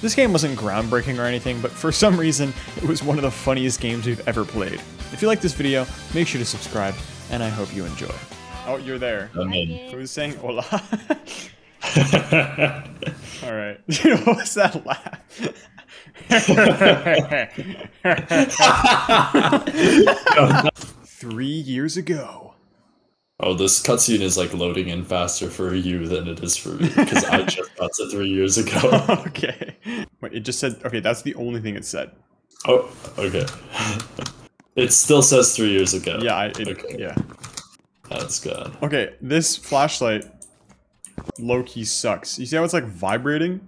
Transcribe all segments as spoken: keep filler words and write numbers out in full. This game wasn't groundbreaking or anything, but for some reason, it was one of the funniest games we've ever played. If you like this video, make sure to subscribe, and I hope you enjoy. Oh, you're there. Who's saying hola? All right. Dude, what was that laugh? Three years ago. Oh, this cutscene is like loading in faster for you than it is for me because I just got to three years ago. Okay. Wait, it just said, okay, that's the only thing it said. Oh, okay. It still says three years ago. Yeah, I, it, okay. Yeah. That's good. Okay, this flashlight low-key sucks. You see how it's like vibrating?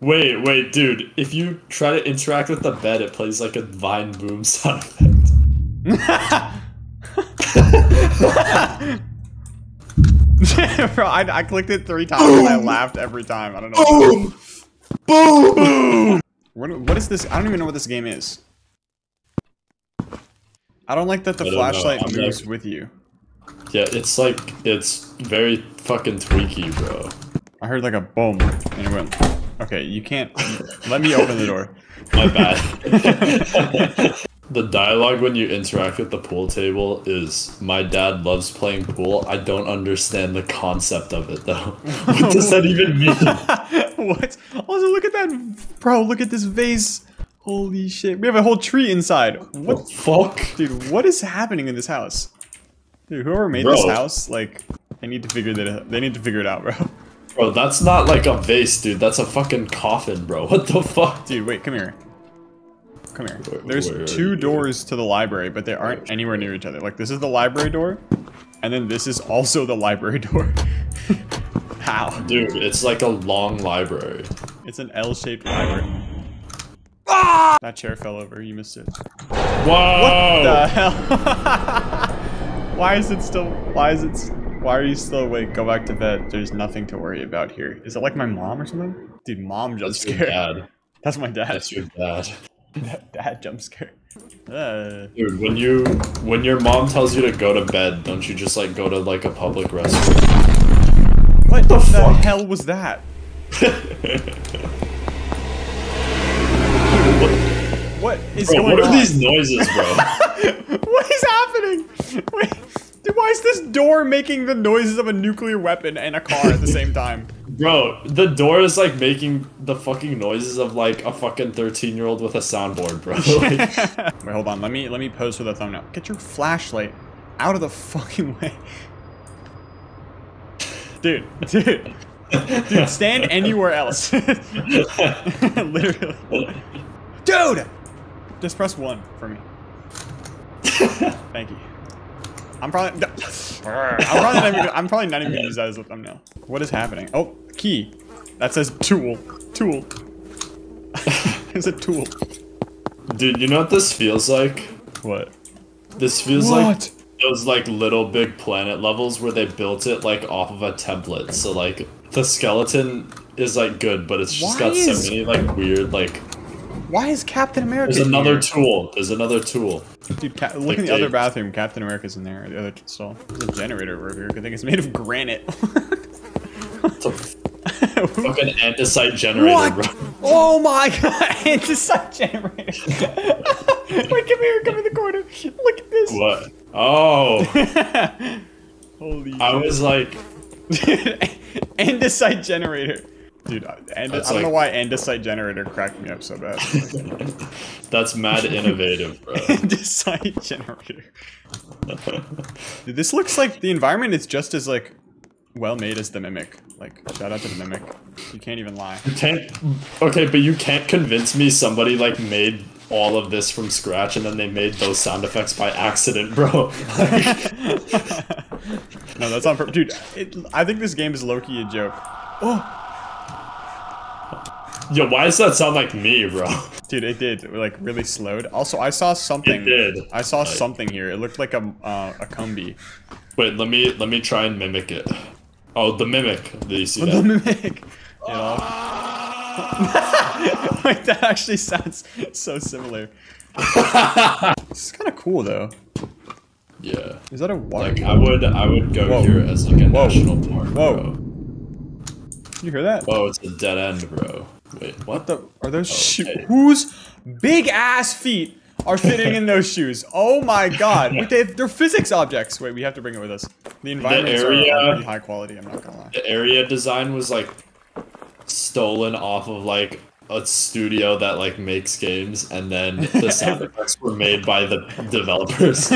Wait, wait, dude. If you try to interact with the bed, it plays like a vine boom sound effect. Bro, I, I clicked it three times and I laughed every time. I don't know. Boom! Boom! What, what is this? I don't even know what this game is. I don't like that the flashlight moves with you. Yeah, it's like, it's very fucking tweaky, bro. I heard like a boom and it went, okay, you can't, let me open the door. My bad. The dialogue when you interact with the pool table is, my dad loves playing pool. I don't understand the concept of it, though. What does that even mean? What? Also, look at that. Bro, look at this vase. Holy shit. We have a whole tree inside. What the fuck? Dude, what is happening in this house? Dude, whoever made bro. this house, like, they need to figure that out. They need to figure it out, bro. Bro, that's not like a vase, dude. That's a fucking coffin, bro. What the fuck? Dude, wait, come here. Come here. There's two doors to the library, but they aren't anywhere near each other. Like, this is the library door, and then this is also the library door. How? Dude, it's like a long library. It's an L-shaped library. Ah! That chair fell over. You missed it. Whoa! What the hell? Why is it still... Why is it... Why are you still awake? Go back to bed. There's nothing to worry about here. Is it like my mom or something? Dude, mom jump scare. That's your dad. That's my dad. That's your dad. That, that jump scare. Uh. Dude, when you when your mom tells you to go to bed, don't you just like go to like a public restroom? What the, the fuck? hell was that? What is bro, going what on? What are these noises, bro? What is happening? Wait, dude, why is this door making the noises of a nuclear weapon and a car at the same time? Bro, the door is like making the fucking noises of like a fucking thirteen year old with a soundboard, bro. Like... Wait, hold on. Let me let me pose for the thumbnail. Get your flashlight out of the fucking way. Dude, dude. Dude, stand anywhere else. Literally. Dude! Just press one for me. Thank you. I'm probably, I'm probably, not even, I'm probably not even gonna use that as a thumbnail. What is happening? Oh, key. That says tool. Tool. It's a tool. Dude, you know what this feels like? What? This feels what? like those like Little Big Planet levels where they built it like off of a template. So like the skeleton is like good, but it's just Why got is... so many like weird like. Why is Captain America There's another here? tool. There's another tool. Dude, Cap look like in the Dave. other bathroom. Captain America's in there. The other stall. There's a generator over here. I think it's made of granite. It's a fucking andesite generator, what? bro. Oh my god, andesite generator. Wait, come here. Come in the corner. Look at this. What? Oh. Holy I shit. was like... Dude, andesite generator. Dude, and That's I don't like, know why andesite generator cracked me up so bad. That's mad innovative, bro. Andesite generator. Dude, this looks like the environment is just as like well made as The Mimic. Like, shout out to The Mimic. You can't even lie. You can't. Okay, but you can't convince me somebody like made all of this from scratch and then they made those sound effects by accident, bro. Like, no, that's on purpose, dude. It, I think this game is low-key a joke. Oh. Yo, why does that sound like me, bro? Dude, it did. It, like, really slowed. Also, I saw something. It did. I saw like, something here. It looked like a uh, a combi. Wait, let me let me try and mimic it. Oh, The Mimic. Did you see oh, that? The Mimic. You know? Wait, that actually sounds so similar. This is kind of cool, though. Yeah. Is that a water? Like, I would I would go Whoa. here as like a Whoa. national park. Whoa. Bro. You hear that? Whoa, it's a dead end, bro. Wait, what the? Are those shoes? Okay. Whose big ass feet are fitting in those shoes? Oh my god. Wait, they have, they're physics objects. Wait, we have to bring it with us. The environments the area, are pretty high quality, I'm not gonna lie. The area design was like stolen off of like a studio that like makes games, and then the sound effects were made by the developers.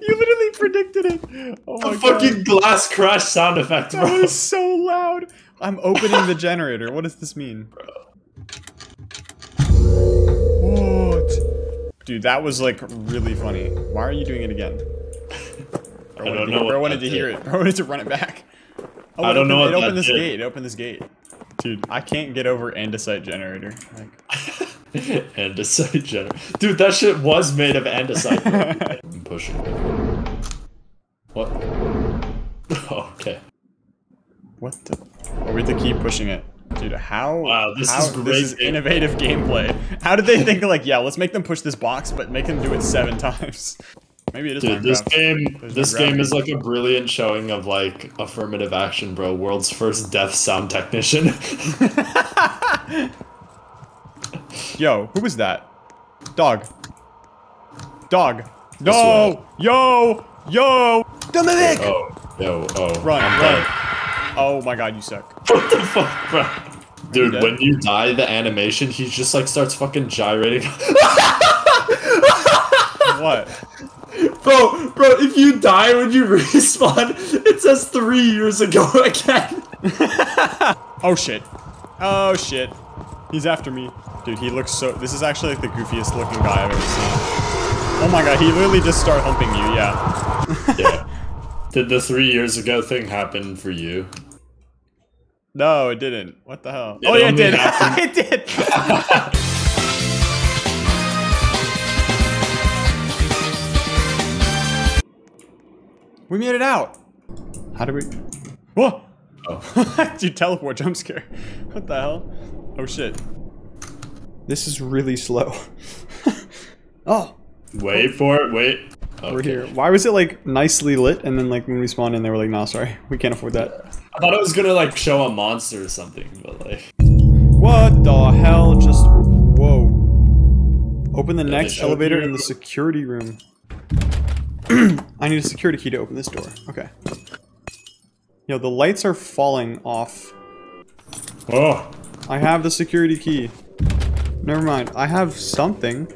You literally predicted it. Oh my the fucking God. Glass crash sound effect, bro. That was so loud. I'm opening the generator. What does this mean? Bro. What? Dude, that was like really funny. Why are you doing it again? I, I don't wanted know. To, I wanted to hear did. it. I wanted to run it back. Oh, I don't open, know what it opened this did. gate. It opened this gate. Dude, I can't get over andesite generator. Like. Andesite generator. Dude, that shit was made of andesite. I'm pushing. What? Oh, okay. What the? Oh, we have to keep pushing it. Dude, how? Wow, this how, is great. This is innovative gameplay. How did they think, like, yeah, let's make them push this box, but make them do it seven times? Maybe it is. Dude, this game, this game is like a brilliant showing of like affirmative action, bro. World's first deaf sound technician. Yo, who was that? Dog. Dog. No. Yo. Yo. The Mimic. Oh. Yo. Oh. Run. Run. Oh my God, you suck. What the fuck, bro? Dude, when you die, the animation, he just like starts fucking gyrating. What? Bro, bro, if you die when you respawn, it says three years ago again. Oh shit. Oh shit. He's after me. Dude, he looks so- this is actually like the goofiest looking guy I've ever seen. Oh my god, he literally just started humping you, yeah. Yeah. Did the three years ago thing happen for you? No, it didn't. What the hell? It oh yeah, it did. It did. We made it out! How do we... Whoa! Oh. Dude, teleport jump scare. What the hell? Oh shit. This is really slow. Oh! Wait for it, wait. Okay. We're here. Why was it like nicely lit and then like when we spawned in they were like, nah, sorry, we can't afford that. Yeah. I thought it was gonna like show a monster or something, but like... What the hell? Just... Whoa. Open the yeah, next elevator in the security room. I need a security key to open this door. Okay. Yo, the lights are falling off. Oh. I have the security key. Never mind. I have something.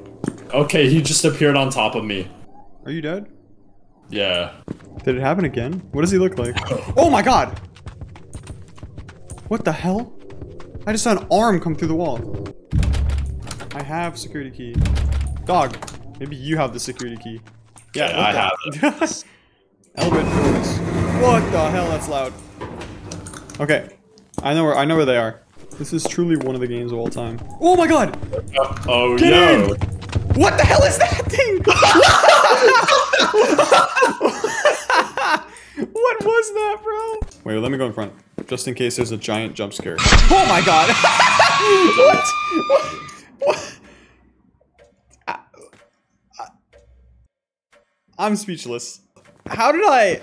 Okay, he just appeared on top of me. Are you dead? Yeah. Did it happen again? What does he look like? Oh my god! What the hell? I just saw an arm come through the wall. I have security key. Dog, maybe you have the security key. Yeah, yeah I the... have it. Elevator doors. What the hell? That's loud. Okay, I know where I know where they are. This is truly one of the games of all time. Oh my god! Oh, oh Get no! In. What the hell is that thing? What was that, bro? Wait, let me go in front, just in case there's a giant jump scare. Oh my god! What? What? What? I'm speechless. How did I...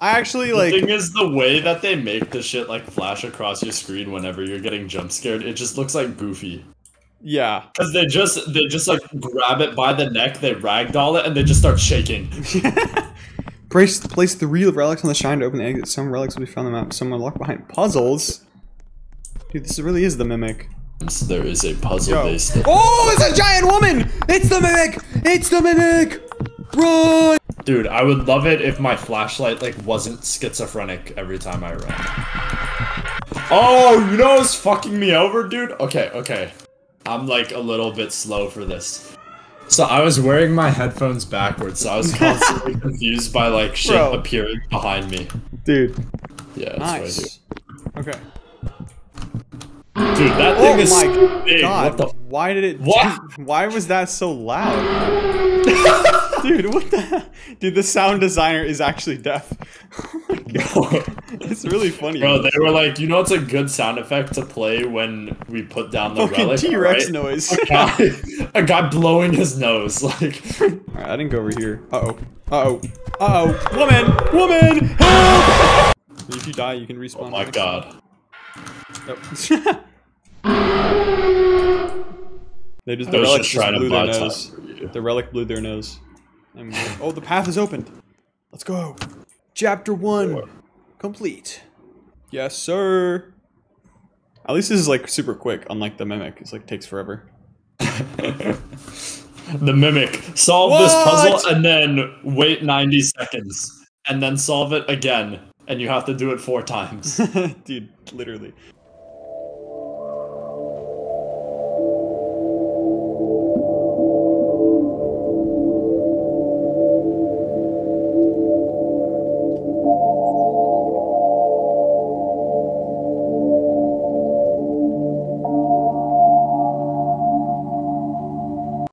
I actually, like... The thing is, the way that they make the shit, like, flash across your screen whenever you're getting jump scared, it just looks like Goofy. Yeah. Because they just, they just, like, grab it by the neck, they ragdoll it, and they just start shaking. Place, place the reel of relics on the shrine to open the exit. Some relics will be found on the map. Some are locked behind puzzles. Dude, this really is the Mimic. So there is a puzzle Yo. based. Oh, it's a giant woman! It's the Mimic! It's the Mimic! Run! Dude, I would love it if my flashlight like wasn't schizophrenic every time I ran. Oh, you know it's fucking me over, dude? Okay, okay. I'm like a little bit slow for this. So I was wearing my headphones backwards, so I was constantly confused by like shit Bro. appearing behind me. Dude. Yeah, that's nice. What I do. Okay. Dude, that thing oh is my so big. God. What the why did it what? Dude, why was that so loud? Dude, what the hell? Dude, the sound designer is actually deaf. Oh my god. It's really funny. Bro, they were like, you know it's a good sound effect to play when we put down the fucking relic? T-Rex right? noise. A guy, a guy blowing his nose, like. Alright, I didn't go over here. Uh-oh. Uh-oh. Uh-oh. Woman! Woman! Help! If you die, you can respawn. Oh my god. Nope. They just, the relic just blew their nose. The relic blew their nose. And oh, the path is opened. Let's go. Chapter one. Four. Complete. Yes, sir. At least this is like super quick, unlike the Mimic. It's like takes forever. The Mimic. Solve what? This puzzle and then wait ninety seconds. And then solve it again. And you have to do it four times. Dude, literally.